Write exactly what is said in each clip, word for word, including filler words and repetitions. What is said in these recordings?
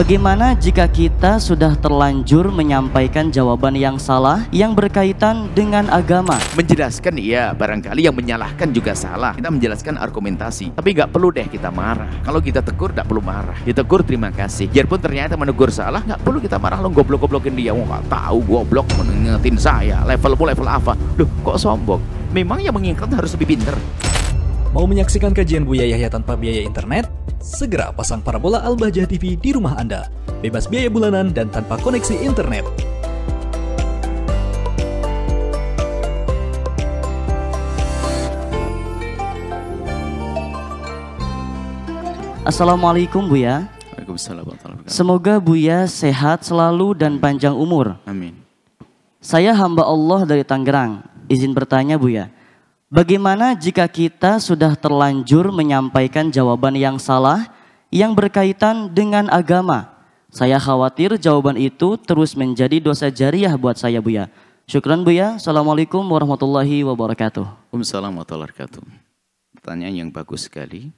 Bagaimana jika kita sudah terlanjur menyampaikan jawaban yang salah yang berkaitan dengan agama? Menjelaskan iya, barangkali yang menyalahkan juga salah. Kita menjelaskan argumentasi, tapi nggak perlu deh kita marah. Kalau kita tegur nggak perlu marah. Ditegur terima kasih. Biarpun ternyata menegur salah, nggak perlu kita marah. Lo goblok-goblokin dia, wah nggak tahu goblok mengingetin saya. Levelmu level apa? Loh kok sombong? Memang yang mengingat harus lebih pinter. Mau menyaksikan kajian Buya Yahya tanpa biaya internet? Segera pasang parabola Al-Bahjah T V di rumah Anda. Bebas biaya bulanan dan tanpa koneksi internet. Assalamualaikum Buya. Waalaikumsalam warahmatullahi wabarakatuh. Semoga Buya sehat selalu dan panjang umur. Amin. Saya hamba Allah dari Tangerang. Izin bertanya Buya. Bagaimana jika kita sudah terlanjur menyampaikan jawaban yang salah yang berkaitan dengan agama? Saya khawatir jawaban itu terus menjadi dosa jariah buat saya Buya. Syukran Buya. Assalamualaikum warahmatullahi wabarakatuh. Waalaikumsalam warahmatullahi wabarakatuh. Pertanyaan yang bagus sekali.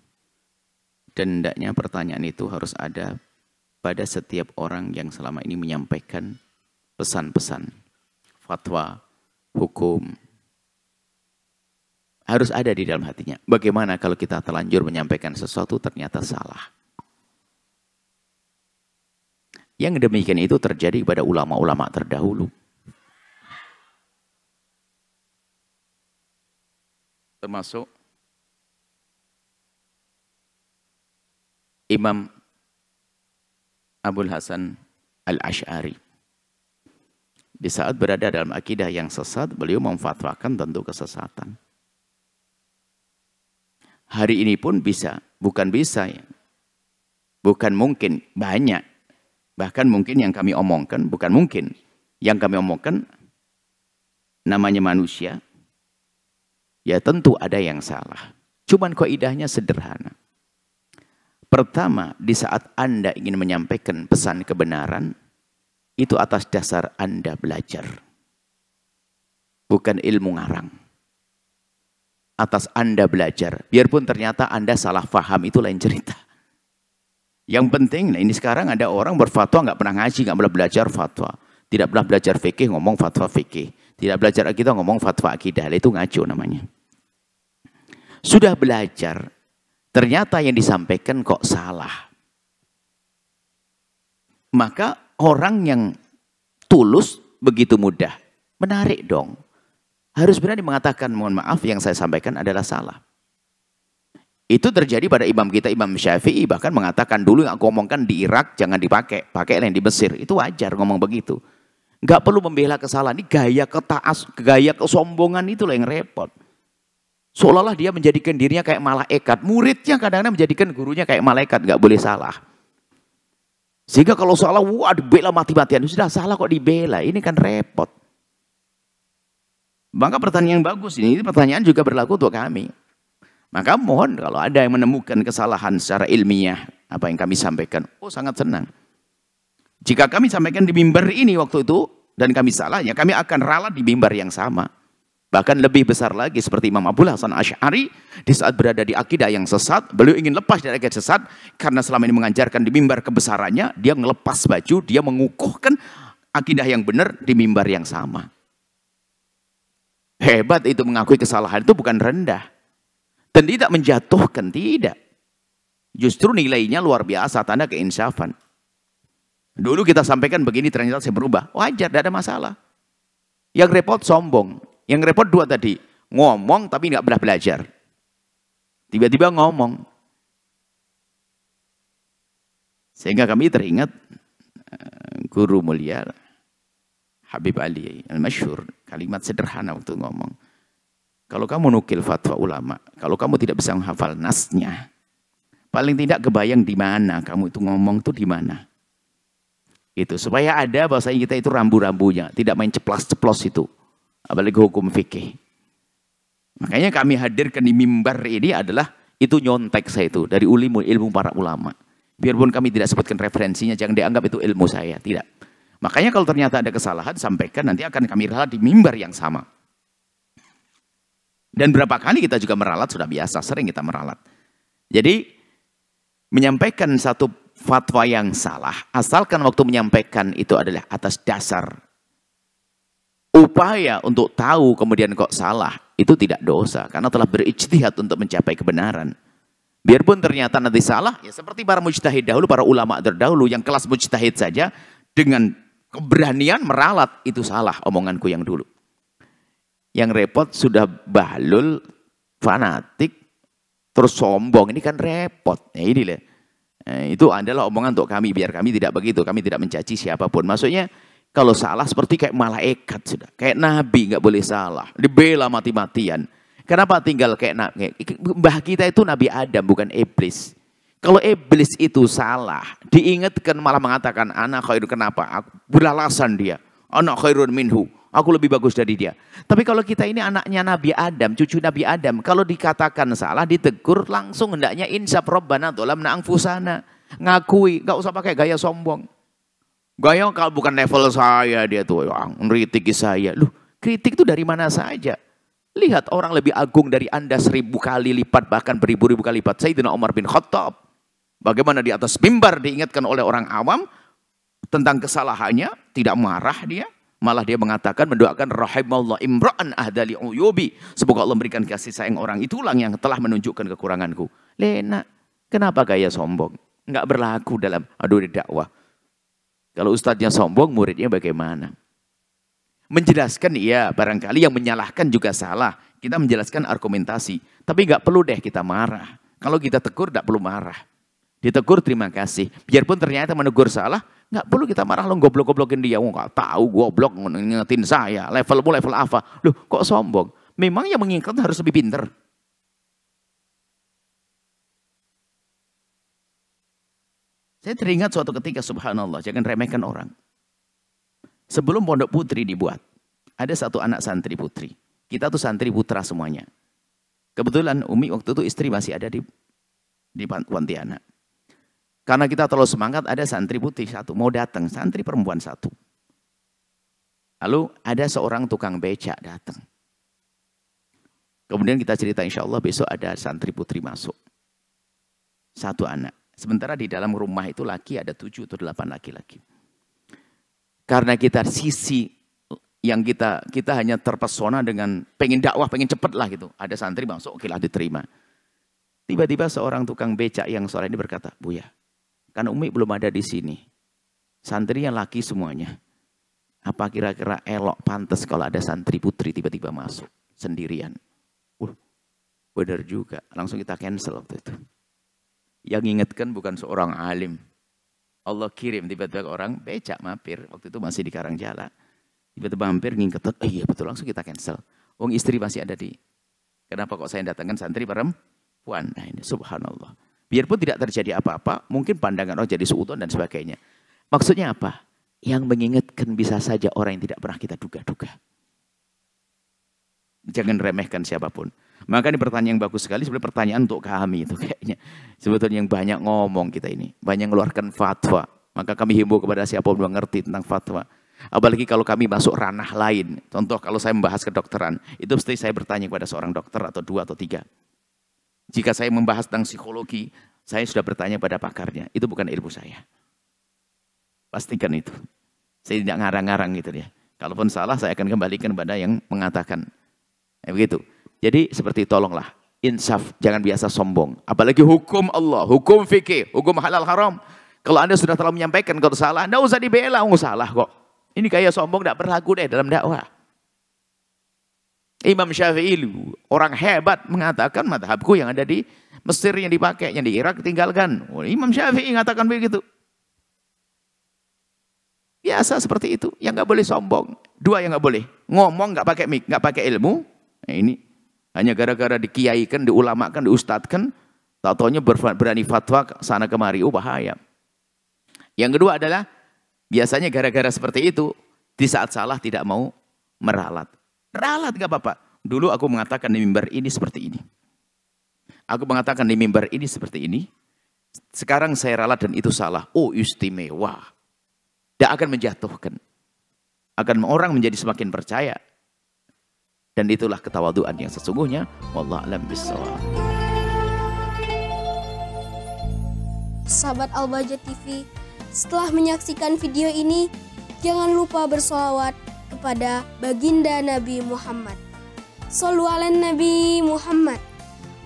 Dan hendaknya pertanyaan itu harus ada pada setiap orang yang selama ini menyampaikan pesan-pesan, fatwa, hukum. Harus ada di dalam hatinya. Bagaimana kalau kita terlanjur menyampaikan sesuatu ternyata salah? Yang demikian itu terjadi kepada ulama-ulama terdahulu. Termasuk Imam Abdul Hasan Al-Ash'ari. Di saat berada dalam akidah yang sesat, beliau memfatwakan tentu kesesatan. Hari ini pun bisa, bukan bisa ya. Bukan mungkin, banyak. Bahkan mungkin yang kami omongkan, bukan mungkin. Yang kami omongkan, namanya manusia, ya tentu ada yang salah. Cuman kaidahnya sederhana. Pertama, di saat Anda ingin menyampaikan pesan kebenaran, itu atas dasar Anda belajar. Bukan ilmu ngarang. Atas Anda belajar, biarpun ternyata Anda salah faham itu lain cerita. Yang penting, nah ini sekarang ada orang berfatwa nggak pernah ngaji, nggak pernah belajar fatwa, tidak pernah belajar fikih ngomong fatwa fikih, tidak belajar akidah ngomong fatwa akidah, itu ngaco namanya. Sudah belajar, ternyata yang disampaikan kok salah. Maka orang yang tulus begitu mudah menarik dong. Harus berani mengatakan, mohon maaf yang saya sampaikan adalah salah. Itu terjadi pada imam kita, Imam Syafi'i, bahkan mengatakan dulu yang aku ngomongkan di Irak jangan dipakai, pakai yang di Mesir. Itu wajar ngomong begitu. Nggak perlu membela kesalahan, ini gaya ketaas, gaya kesombongan itulah yang repot. Seolah-olah dia menjadikan dirinya kayak malaikat, muridnya kadang-kadang menjadikan gurunya kayak malaikat, nggak boleh salah. Sehingga kalau salah, wah dibela mati-matian, sudah salah kok dibela, ini kan repot. Maka pertanyaan yang bagus ini, ini pertanyaan juga berlaku untuk kami. Maka mohon kalau ada yang menemukan kesalahan secara ilmiah, apa yang kami sampaikan, oh sangat senang. Jika kami sampaikan di mimbar ini waktu itu, dan kami salah, ya kami akan ralat di mimbar yang sama. Bahkan lebih besar lagi, seperti Imam Abdul Hasan Al-Ash'ari, di saat berada di akidah yang sesat, beliau ingin lepas dari akidah sesat, karena selama ini mengajarkan di mimbar kebesarannya, dia melepas baju, dia mengukuhkan akidah yang benar di mimbar yang sama. Hebat itu, mengakui kesalahan itu bukan rendah. Dan tidak menjatuhkan, tidak. Justru nilainya luar biasa, tanda keinsafan. Dulu kita sampaikan begini, ternyata saya berubah. Wajar, tidak ada masalah. Yang repot sombong. Yang repot dua tadi. Ngomong tapi nggak pernah belajar. Tiba-tiba ngomong. Sehingga kami teringat guru mulia Habib Ali al-Masyur, kalimat sederhana untuk ngomong. Kalau kamu nukil fatwa ulama, kalau kamu tidak bisa menghafal nasnya, paling tidak kebayang di mana kamu itu ngomong tuh di mana. Itu supaya ada bahasa kita itu rambu-rambunya, tidak main ceplas-ceplos itu. Apalagi hukum fikih. Makanya kami hadirkan di mimbar ini adalah itu nyontek saya itu dari ilmu ilmu para ulama. Biarpun kami tidak sebutkan referensinya, jangan dianggap itu ilmu saya, tidak. Makanya kalau ternyata ada kesalahan, sampaikan nanti akan kami ralat di mimbar yang sama. Dan berapa kali kita juga meralat, sudah biasa, sering kita meralat. Jadi menyampaikan satu fatwa yang salah, asalkan waktu menyampaikan itu adalah atas dasar upaya untuk tahu kemudian kok salah, itu tidak dosa karena telah berijtihad untuk mencapai kebenaran. Biarpun ternyata nanti salah, ya seperti para mujtahid dahulu, para ulama terdahulu yang kelas mujtahid saja dengan keberanian meralat itu salah omonganku yang dulu. Yang repot sudah bahlul, fanatik, terus sombong, ini kan repot. Ya ini lah. Eh, itu adalah omongan untuk kami, biar kami tidak begitu, kami tidak mencaci siapapun. Maksudnya kalau salah seperti kayak malaikat sudah, kayak nabi nggak boleh salah, dibela mati-matian. Kenapa tinggal kayak nabi? Mbah kita itu Nabi Adam bukan iblis. Kalau iblis itu salah, diingatkan malah mengatakan anak khairun, kenapa? Aku beralasan dia, anak khairun minhu, aku lebih bagus dari dia. Tapi kalau kita ini anaknya Nabi Adam, cucu Nabi Adam, kalau dikatakan salah, ditegur langsung hendaknya insaf, robbana dzolamna anfusana, ngakui, nggak usah pakai gaya sombong. Gaya kalau bukan level saya dia tuh, ngeritik saya. Loh, kritik itu dari mana saja? Lihat orang lebih agung dari Anda seribu kali lipat, bahkan beribu-ribu kali lipat. Sayyidina Umar bin Khattab, bagaimana di atas mimbar diingatkan oleh orang awam tentang kesalahannya, tidak marah dia. Malah dia mengatakan, mendoakan rahimallahu imra'an ahdali uyubi, semoga Allah memberikan kasih sayang orang itulah yang telah menunjukkan kekuranganku. Lena, kenapa gaya sombong? Enggak berlaku dalam aduh dakwah. Kalau ustadznya sombong, muridnya bagaimana? Menjelaskan iya, barangkali yang menyalahkan juga salah. Kita menjelaskan argumentasi, tapi enggak perlu deh kita marah. Kalau kita tegur enggak perlu marah. Ditegur terima kasih. Biarpun ternyata menegur salah, nggak perlu kita marah, lo goblok-goblokin dia, nggak tahu goblok ngingetin saya, levelmu level apa, loh kok sombong? Memang yang mengingat harus lebih pinter. Saya teringat suatu ketika, subhanallah, jangan remehkan orang. Sebelum Pondok Putri dibuat, ada satu anak santri putri. Kita tuh santri putra semuanya. Kebetulan Umi waktu itu istri masih ada di di Pontianak. Karena kita terlalu semangat, ada santri putih satu mau datang, santri perempuan satu. Lalu ada seorang tukang becak datang. Kemudian kita cerita, insya Allah besok ada santri putri masuk. Satu anak. Sementara di dalam rumah itu laki ada tujuh atau delapan laki-laki. Karena kita sisi yang kita kita hanya terpesona dengan pengen dakwah, pengen cepet lah gitu. Ada santri masuk, oke lah diterima. Tiba-tiba seorang tukang becak yang sore ini berkata, Buya, kan Umi belum ada di sini. Santrinya laki semuanya. Apa kira-kira elok pantas kalau ada santri putri tiba-tiba masuk sendirian? Uh, benar juga. Langsung kita cancel waktu itu. Yang ingatkan bukan seorang alim. Allah kirim tiba-tiba orang becak mampir. Waktu itu masih di Karangjala. Tiba-tiba mampir ngingetin, oh, iya betul, langsung kita cancel. Wong istri masih ada di. Kenapa kok saya datangkan santri bareng? Puan, nah ini subhanallah. Biarpun tidak terjadi apa-apa, mungkin pandangan orang jadi suudzon dan sebagainya. Maksudnya apa? Yang mengingatkan bisa saja orang yang tidak pernah kita duga-duga. Jangan remehkan siapapun. Maka ini pertanyaan yang bagus sekali, sebenarnya pertanyaan untuk kami itu kayaknya. Sebetulnya yang banyak ngomong kita ini, banyak mengeluarkan fatwa. Maka kami himbau kepada siapapun yang ngerti tentang fatwa. Apalagi kalau kami masuk ranah lain. Contoh kalau saya membahas kedokteran, itu mesti saya bertanya kepada seorang dokter atau dua atau tiga. Jika saya membahas tentang psikologi, saya sudah bertanya pada pakarnya. Itu bukan ilmu saya. Pastikan itu. Saya tidak ngarang-ngarang gitu ya. Kalaupun salah, saya akan kembalikan pada yang mengatakan. Ya, begitu. Jadi seperti tolonglah, insaf, jangan biasa sombong. Apalagi hukum Allah, hukum fikih, hukum halal haram. Kalau Anda sudah terlalu menyampaikan kalau salah, enggak usah dibela, enggak salah kok. Ini kayak sombong tidak berlaku deh dalam dakwah. Imam Syafi'i, orang hebat, mengatakan madhabku yang ada di Mesir yang dipakai, yang di Irak tinggalkan. Oh, Imam Syafi'i mengatakan begitu. Biasa seperti itu, yang nggak boleh sombong. Dua yang nggak boleh, ngomong nggak pakai mik, nggak pakai ilmu. Nah, ini hanya gara-gara dikiaikan, diulamakan, diustadkan, tak taunya berani fatwa sana kemari, oh bahaya. Yang kedua adalah biasanya gara-gara seperti itu, di saat salah tidak mau meralat. Ralat gak apa-apa. Dulu aku mengatakan di mimbar ini seperti ini. Aku mengatakan di mimbar ini seperti ini. Sekarang saya ralat dan itu salah. Oh istimewa. Tidak akan menjatuhkan. Akan orang menjadi semakin percaya. Dan itulah ketawaduan yang sesungguhnya. Wallahu a'lam bishshawab. sahabat Al-Bahjah T V. Setelah menyaksikan video ini, jangan lupa bersolawat kepada baginda Nabi Muhammad. Shollu ala Nabi Muhammad.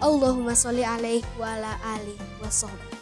Allahumma sholli alaihi wa ala alihi wa sahbihi.